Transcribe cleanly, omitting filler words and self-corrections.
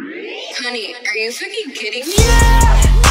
Honey, are you fucking kidding me? Yeah!